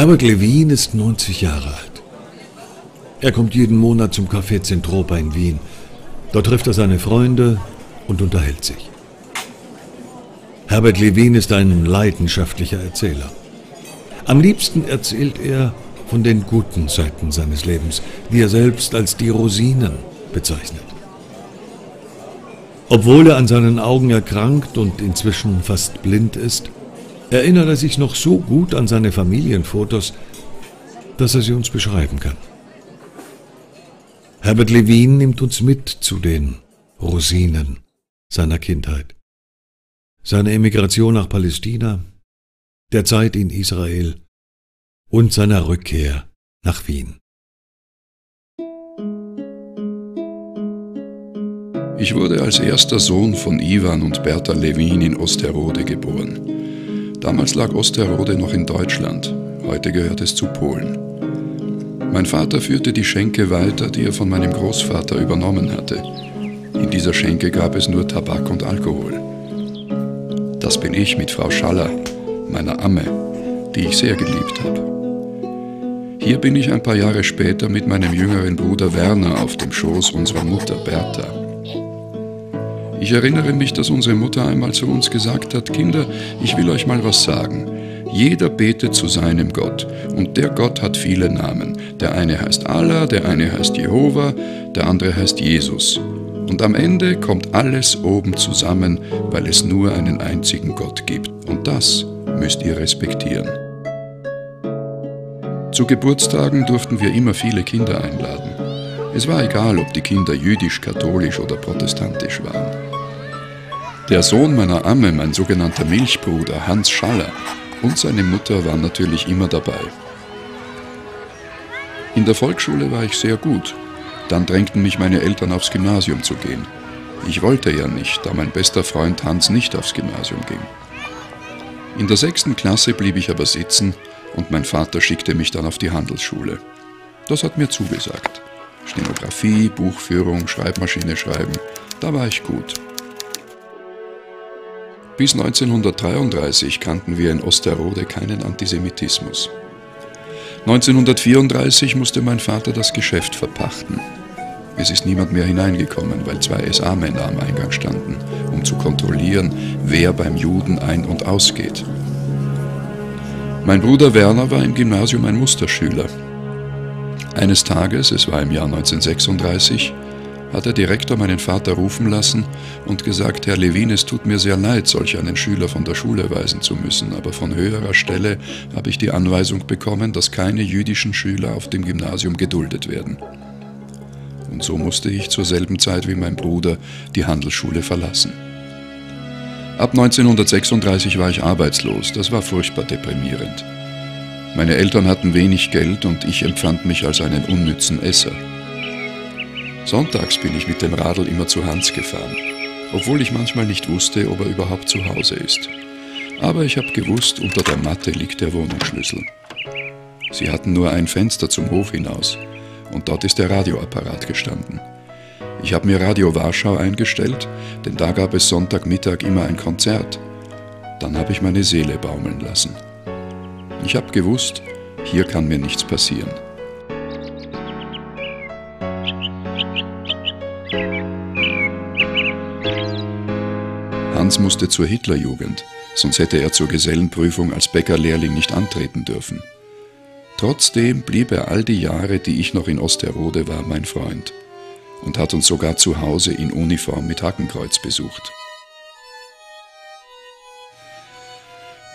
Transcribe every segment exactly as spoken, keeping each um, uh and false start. Herbert Lewin ist neunzig Jahre alt. Er kommt jeden Monat zum Café Centropa in Wien. Dort trifft er seine Freunde und unterhält sich. Herbert Lewin ist ein leidenschaftlicher Erzähler. Am liebsten erzählt er von den guten Seiten seines Lebens, die er selbst als die Rosinen bezeichnet. Obwohl er an seinen Augen erkrankt und inzwischen fast blind ist, erinnert er sich noch so gut an seine Familienfotos, dass er sie uns beschreiben kann. Herbert Lewin nimmt uns mit zu den Rosinen seiner Kindheit. Seine Emigration nach Palästina, der Zeit in Israel und seiner Rückkehr nach Wien. Ich wurde als erster Sohn von Iwan und Bertha Lewin in Osterode geboren. Damals lag Osterode noch in Deutschland, heute gehört es zu Polen. Mein Vater führte die Schenke weiter, die er von meinem Großvater übernommen hatte. In dieser Schenke gab es nur Tabak und Alkohol. Das bin ich mit Frau Schaller, meiner Amme, die ich sehr geliebt habe. Hier bin ich ein paar Jahre später mit meinem jüngeren Bruder Werner auf dem Schoß unserer Mutter Bertha. Ich erinnere mich, dass unsere Mutter einmal zu uns gesagt hat: Kinder, ich will euch mal was sagen. Jeder betet zu seinem Gott und der Gott hat viele Namen. Der eine heißt Allah, der eine heißt Jehova, der andere heißt Jesus. Und am Ende kommt alles oben zusammen, weil es nur einen einzigen Gott gibt. Und das müsst ihr respektieren. Zu Geburtstagen durften wir immer viele Kinder einladen. Es war egal, ob die Kinder jüdisch, katholisch oder protestantisch waren. Der Sohn meiner Amme, mein sogenannter Milchbruder Hans Schaller, und seine Mutter waren natürlich immer dabei. In der Volksschule war ich sehr gut. Dann drängten mich meine Eltern, aufs Gymnasium zu gehen. Ich wollte ja nicht, da mein bester Freund Hans nicht aufs Gymnasium ging. In der sechsten Klasse blieb ich aber sitzen und mein Vater schickte mich dann auf die Handelsschule. Das hat mir zugesagt. Stenografie, Buchführung, Schreibmaschine schreiben, da war ich gut. Bis neunzehnhundertdreiunddreißig kannten wir in Osterode keinen Antisemitismus. neunzehnhundertvierunddreißig musste mein Vater das Geschäft verpachten. Es ist niemand mehr hineingekommen, weil zwei S A-Männer am Eingang standen, um zu kontrollieren, wer beim Juden ein- und ausgeht. Mein Bruder Werner war im Gymnasium ein Musterschüler. Eines Tages, es war im Jahr neunzehnhundertsechsunddreißig, hat der Direktor meinen Vater rufen lassen und gesagt: Herr Lewin, es tut mir sehr leid, solch einen Schüler von der Schule weisen zu müssen, aber von höherer Stelle habe ich die Anweisung bekommen, dass keine jüdischen Schüler auf dem Gymnasium geduldet werden. Und so musste ich zur selben Zeit wie mein Bruder die Handelsschule verlassen. Ab neunzehnhundertsechsunddreißig war ich arbeitslos, das war furchtbar deprimierend. Meine Eltern hatten wenig Geld und ich empfand mich als einen unnützen Esser. Sonntags bin ich mit dem Radl immer zu Hans gefahren, obwohl ich manchmal nicht wusste, ob er überhaupt zu Hause ist. Aber ich habe gewusst, unter der Matte liegt der Wohnungsschlüssel. Sie hatten nur ein Fenster zum Hof hinaus und dort ist der Radioapparat gestanden. Ich habe mir Radio Warschau eingestellt, denn da gab es Sonntagmittag immer ein Konzert. Dann habe ich meine Seele baumeln lassen. Ich habe gewusst, hier kann mir nichts passieren. Hans musste zur Hitlerjugend, sonst hätte er zur Gesellenprüfung als Bäckerlehrling nicht antreten dürfen. Trotzdem blieb er all die Jahre, die ich noch in Osterode war, mein Freund und hat uns sogar zu Hause in Uniform mit Hakenkreuz besucht.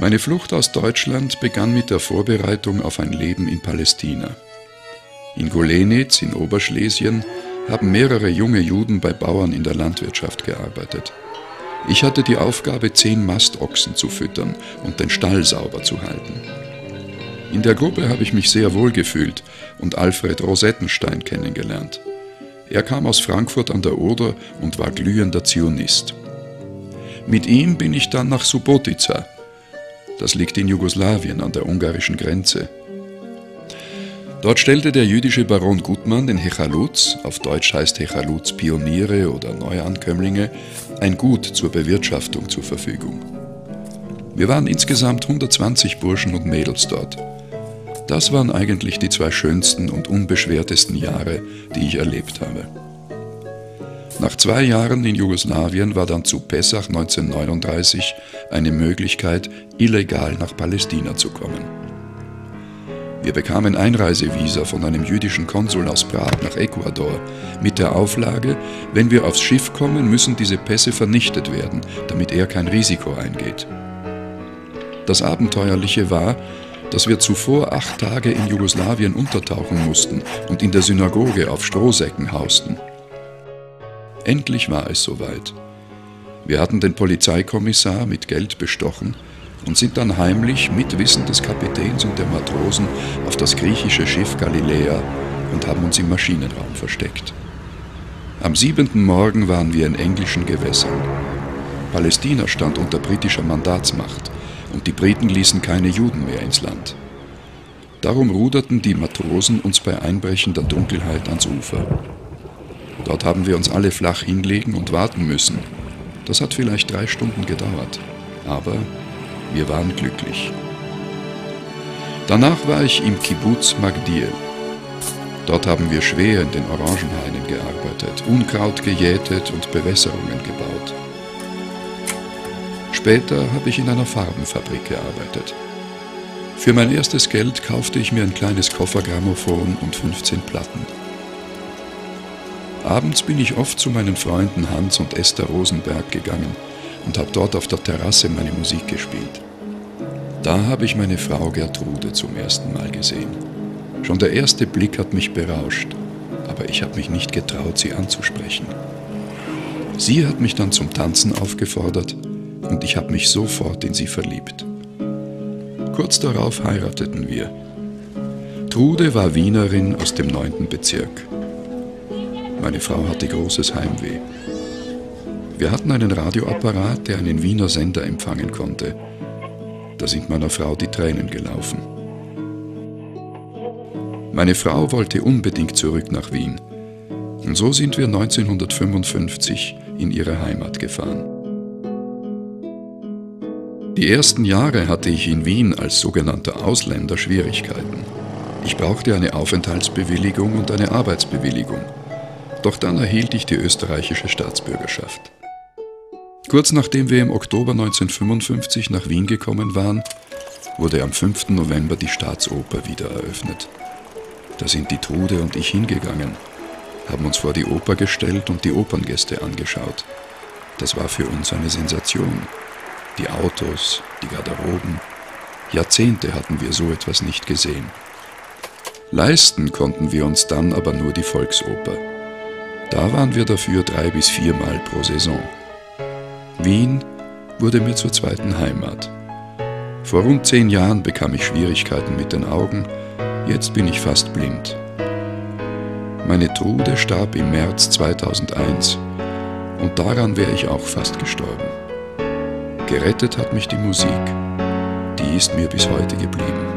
Meine Flucht aus Deutschland begann mit der Vorbereitung auf ein Leben in Palästina. In Golenitz, in Oberschlesien, haben mehrere junge Juden bei Bauern in der Landwirtschaft gearbeitet. Ich hatte die Aufgabe, zehn Mastochsen zu füttern und den Stall sauber zu halten. In der Gruppe habe ich mich sehr wohl gefühlt und Alfred Rosettenstein kennengelernt. Er kam aus Frankfurt an der Oder und war glühender Zionist. Mit ihm bin ich dann nach Subotica. Das liegt in Jugoslawien an der ungarischen Grenze. Dort stellte der jüdische Baron Gutmann den Hechalutz, auf Deutsch heißt Hechalutz Pioniere oder Neuankömmlinge, ein Gut zur Bewirtschaftung zur Verfügung. Wir waren insgesamt hundertzwanzig Burschen und Mädels dort. Das waren eigentlich die zwei schönsten und unbeschwertesten Jahre, die ich erlebt habe. Nach zwei Jahren in Jugoslawien war dann zu Pessach neunzehnhundertneununddreißig eine Möglichkeit, illegal nach Palästina zu kommen. Wir bekamen Einreisevisa von einem jüdischen Konsul aus Prag nach Ecuador mit der Auflage, wenn wir aufs Schiff kommen, müssen diese Pässe vernichtet werden, damit er kein Risiko eingeht. Das Abenteuerliche war, dass wir zuvor acht Tage in Jugoslawien untertauchen mussten und in der Synagoge auf Strohsäcken hausten. Endlich war es soweit. Wir hatten den Polizeikommissar mit Geld bestochen und sind dann heimlich mit Wissen des Kapitäns und der Matrosen auf das griechische Schiff Galiläa und haben uns im Maschinenraum versteckt. Am siebenten Morgen waren wir in englischen Gewässern. Palästina stand unter britischer Mandatsmacht und die Briten ließen keine Juden mehr ins Land. Darum ruderten die Matrosen uns bei einbrechender Dunkelheit ans Ufer. Dort haben wir uns alle flach hinlegen und warten müssen. Das hat vielleicht drei Stunden gedauert, aber wir waren glücklich. Danach war ich im Kibbuz Magdiel. Dort haben wir schwer in den Orangenhainen gearbeitet, Unkraut gejätet und Bewässerungen gebaut. Später habe ich in einer Farbenfabrik gearbeitet. Für mein erstes Geld kaufte ich mir ein kleines Koffergrammophon und fünfzehn Platten. Abends bin ich oft zu meinen Freunden Hans und Esther Rosenberg gegangen und habe dort auf der Terrasse meine Musik gespielt. Da habe ich meine Frau Gertrude zum ersten Mal gesehen. Schon der erste Blick hat mich berauscht, aber ich habe mich nicht getraut, sie anzusprechen. Sie hat mich dann zum Tanzen aufgefordert und ich habe mich sofort in sie verliebt. Kurz darauf heirateten wir. Trude war Wienerin aus dem neunten Bezirk. Meine Frau hatte großes Heimweh. Wir hatten einen Radioapparat, der einen Wiener Sender empfangen konnte. Da sind meiner Frau die Tränen gelaufen. Meine Frau wollte unbedingt zurück nach Wien. Und so sind wir neunzehnhundertfünfundfünfzig in ihre Heimat gefahren. Die ersten Jahre hatte ich in Wien als sogenannter Ausländer Schwierigkeiten. Ich brauchte eine Aufenthaltsbewilligung und eine Arbeitsbewilligung. Doch dann erhielt ich die österreichische Staatsbürgerschaft. Kurz nachdem wir im Oktober neunzehnhundertfünfundfünfzig nach Wien gekommen waren, wurde am fünften November die Staatsoper wieder eröffnet. Da sind die Trude und ich hingegangen, haben uns vor die Oper gestellt und die Operngäste angeschaut. Das war für uns eine Sensation. Die Autos, die Garderoben. Jahrzehnte hatten wir so etwas nicht gesehen. Leisten konnten wir uns dann aber nur die Volksoper. Da waren wir dafür drei bis viermal pro Saison. Wien wurde mir zur zweiten Heimat. Vor rund zehn Jahren bekam ich Schwierigkeiten mit den Augen, jetzt bin ich fast blind. Meine Trude starb im März zweitausendeins und daran wäre ich auch fast gestorben. Gerettet hat mich die Musik, die ist mir bis heute geblieben.